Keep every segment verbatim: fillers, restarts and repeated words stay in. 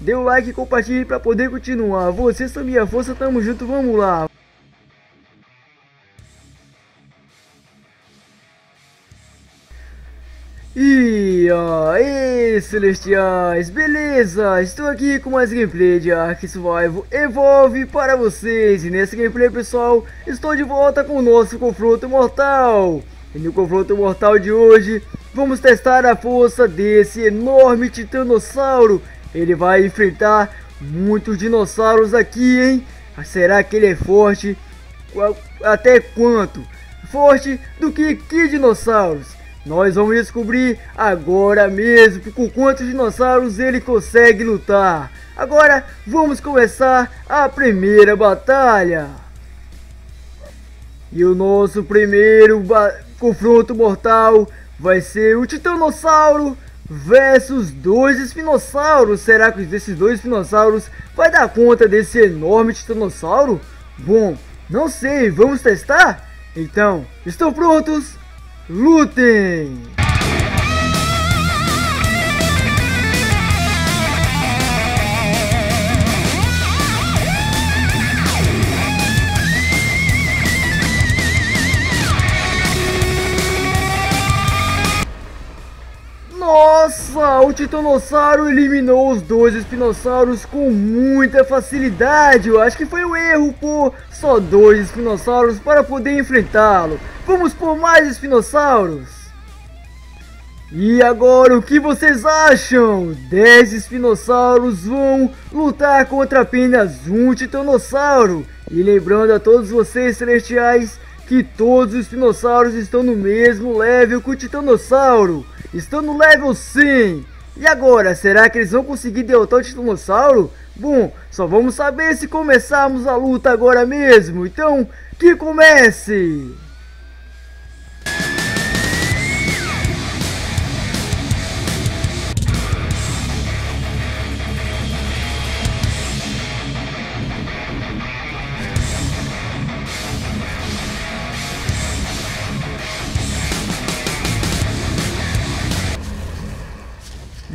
Dê o like e compartilhe para poder continuar. Vocês são minha força, tamo junto, vamos lá. E aí, Celestiais, beleza? Estou aqui com mais gameplay de Ark Survival Evolved para vocês. E nesse gameplay, pessoal, estou de volta com o nosso confronto mortal. E no confronto mortal de hoje, vamos testar a força desse enorme titanossauro. Ele vai enfrentar muitos dinossauros aqui, hein? Será que ele é forte? Até quanto? Forte do que que dinossauros? Nós vamos descobrir agora mesmo com quantos dinossauros ele consegue lutar. Agora vamos começar a primeira batalha. E o nosso primeiro confronto mortal vai ser o Titanossauro versus dois espinossauros. Será que esses dois espinossauros vai dar conta desse enorme titanossauro? Bom, não sei, vamos testar? Então, estão prontos? Lutem! Nossa, o titanossauro eliminou os dois espinossauros com muita facilidade. Eu acho que foi um erro pôr só dois espinossauros para poder enfrentá-lo. Vamos por mais espinossauros. E agora, o que vocês acham? dez espinossauros vão lutar contra apenas um titanossauro. E lembrando a todos vocês, celestiais, que todos os dinossauros estão no mesmo level que o titanossauro. Estão no level cem. E agora, será que eles vão conseguir derrotar o titanossauro? Bom, só vamos saber se começarmos a luta agora mesmo. Então, que comece!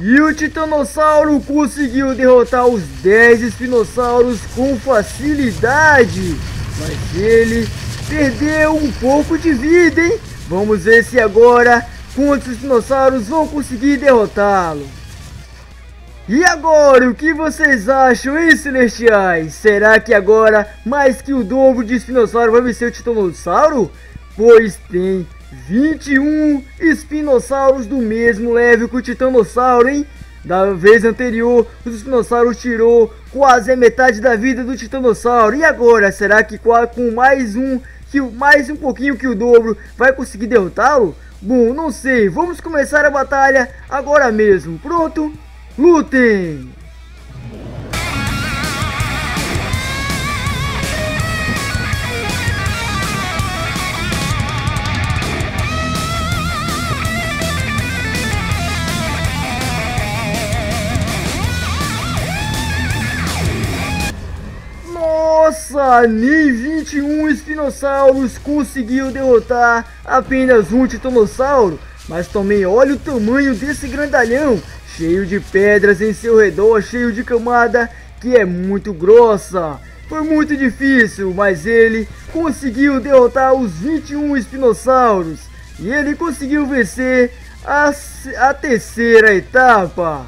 E o titanossauro conseguiu derrotar os dez espinossauros com facilidade. Mas ele perdeu um pouco de vida, hein? Vamos ver se agora quantos espinossauros vão conseguir derrotá-lo. E agora, o que vocês acham, hein, celestiais? Será que agora mais que o dobro de espinossauro vai vencer o titanossauro? Pois tem vinte e um espinossauros do mesmo level que o titanossauro, hein? Da vez anterior, os espinossauros tirou quase a metade da vida do titanossauro. E agora, será que com mais um, que mais um pouquinho que o dobro, vai conseguir derrotá-lo? Bom, não sei. Vamos começar a batalha agora mesmo. Pronto? Lutem! Nossa, nem vinte e um espinossauros conseguiu derrotar apenas um titanossauro. Mas também olha o tamanho desse grandalhão, cheio de pedras em seu redor, cheio de camada que é muito grossa. Foi muito difícil, mas ele conseguiu derrotar os vinte e um espinossauros. E ele conseguiu vencer a, a terceira etapa.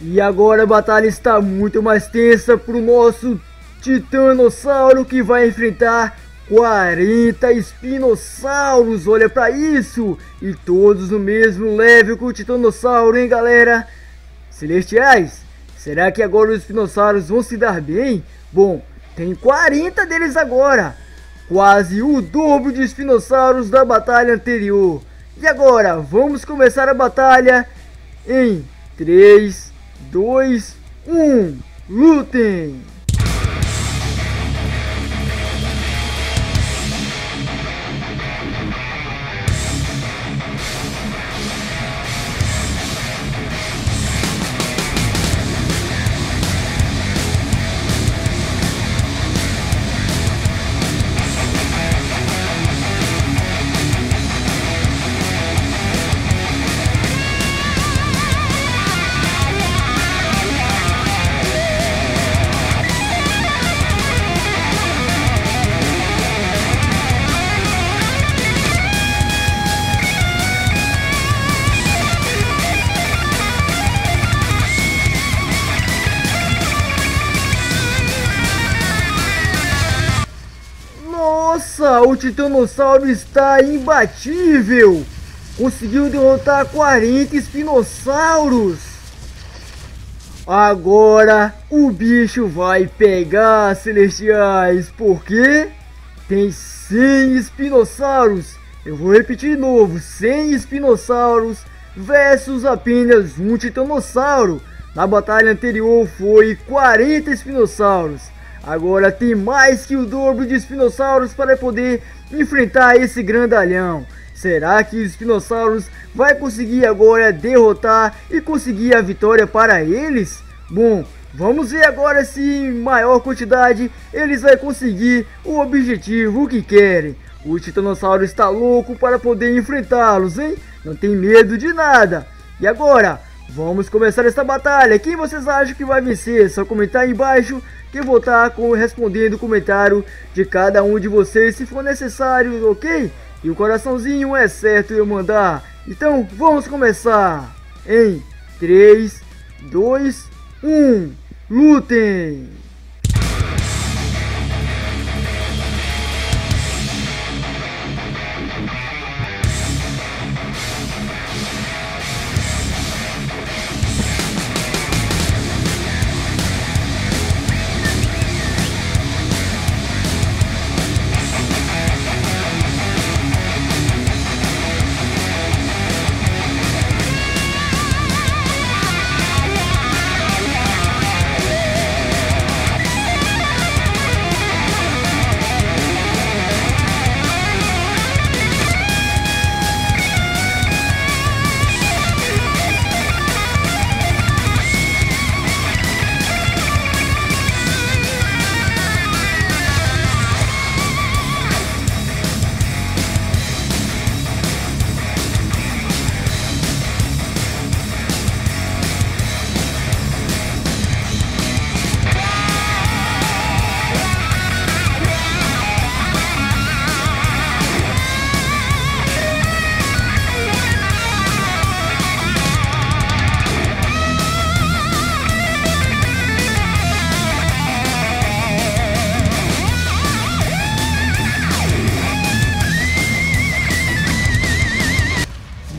E agora a batalha está muito mais tensa para o nosso titanossauro, que vai enfrentar quarenta espinossauros. Olha pra isso! E todos no mesmo level que o titanossauro, hein, galera? Celestiais, será que agora os espinossauros vão se dar bem? Bom, tem quarenta deles agora, quase o dobro de espinossauros da batalha anterior. E agora, vamos começar a batalha em três, dois, um, lutem! Caramba, o Titanossauro está imbatível! Conseguiu derrotar quarenta Spinossauros! Agora o bicho vai pegar, Celestiais, porque tem cem Spinossauros. Eu vou repetir de novo, cem Spinossauros versus apenas um Titanossauro. Na batalha anterior foi quarenta Spinossauros. Agora tem mais que o dobro de Spinossauros para poder enfrentar esse grandalhão. Será que os Spinossauros vai conseguir agora derrotar e conseguir a vitória para eles? Bom, vamos ver agora se em maior quantidade eles vão conseguir o objetivo que querem. O Titanossauro está louco para poder enfrentá-los, hein? Não tem medo de nada. E agora, vamos começar essa batalha. Quem vocês acham que vai vencer? É só comentar aí embaixo que eu vou estar respondendo o comentário de cada um de vocês se for necessário, ok? E o coraçãozinho é certo eu mandar. Então vamos começar. Em três, dois, um. Lutem!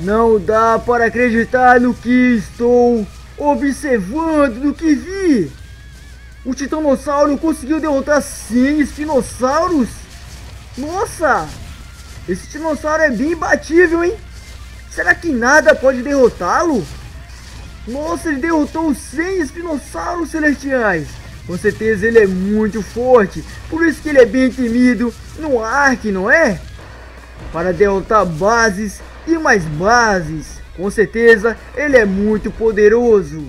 Não dá para acreditar no que estou observando, no que vi. O Titanossauro conseguiu derrotar cem Spinossauros. Nossa, esse Titanossauro é bem imbatível, hein? Será que nada pode derrotá-lo? Nossa, ele derrotou cem Spinossauros, Celestiais. Com certeza ele é muito forte, por isso que ele é bem temido no Ark, não é? Para derrotar bases e mais bases, com certeza ele é muito poderoso.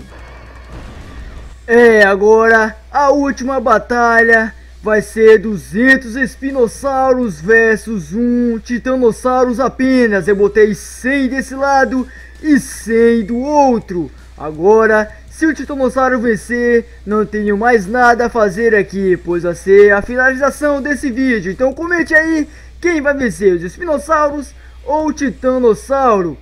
É, agora a última batalha vai ser duzentos Spinossauros versus um Titanossauros apenas. Eu botei cem desse lado e cem do outro. Agora, se o Titanossauro vencer, não tenho mais nada a fazer aqui, pois vai ser a finalização desse vídeo. Então comente aí quem vai vencer, os Spinossauros ou Titanossauro.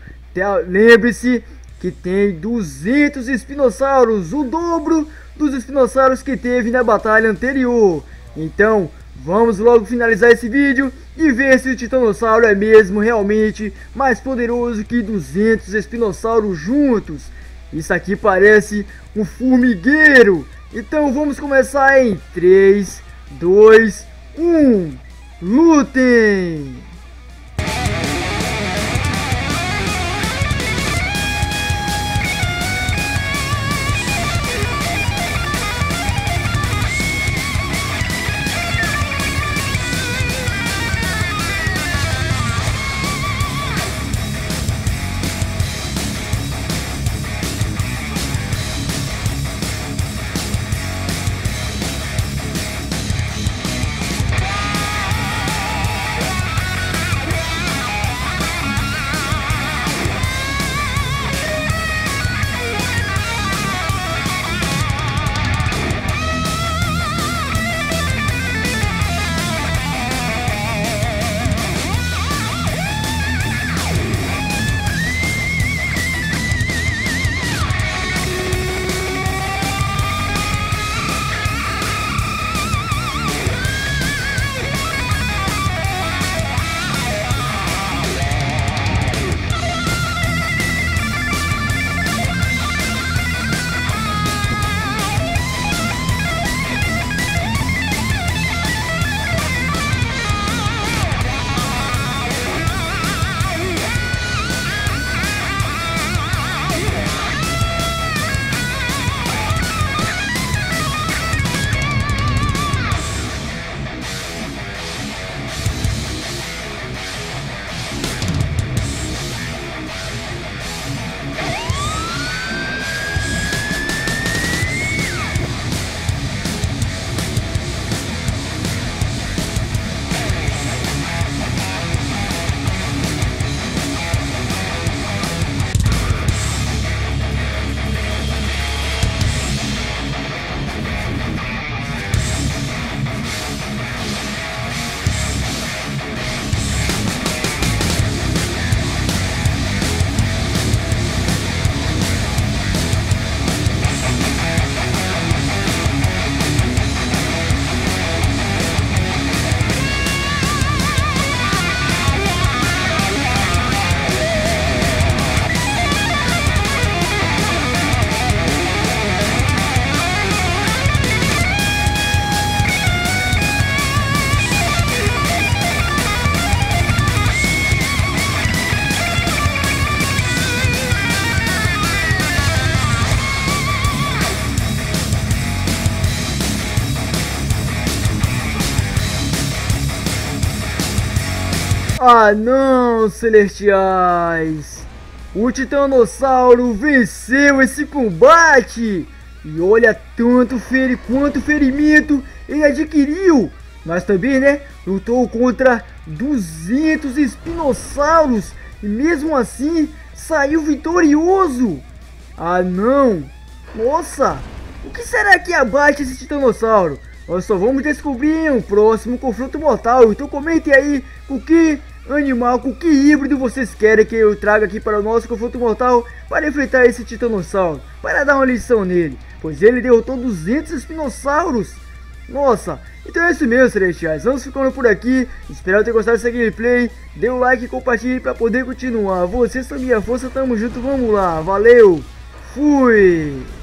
Lembre-se que tem duzentos Spinossauros, o dobro dos Spinossauros que teve na batalha anterior. Então vamos logo finalizar esse vídeo e ver se o Titanossauro é mesmo realmente mais poderoso que duzentos Spinossauros juntos. Isso aqui parece um formigueiro. Então vamos começar em três, dois, um. Lutem! Ah não, Celestiais! O Titanossauro venceu esse combate! E olha tanto feri quanto ferimento ele adquiriu! Mas também, né, lutou contra duzentos espinossauros e mesmo assim saiu vitorioso! Ah não! Nossa! O que será que abate esse Titanossauro? Nós só vamos descobrir em um próximo confronto mortal. Então comentem aí com que animal, com que híbrido vocês querem que eu traga aqui para o nosso confronto mortal para enfrentar esse Titanossauro, para dar uma lição nele, pois ele derrotou duzentos espinossauros. Nossa, então é isso mesmo, Celestiais, vamos ficando por aqui. Espero ter gostado dessa gameplay. Dê um like e compartilhe para poder continuar. Vocês são minha força, tamo junto, vamos lá, valeu, fui!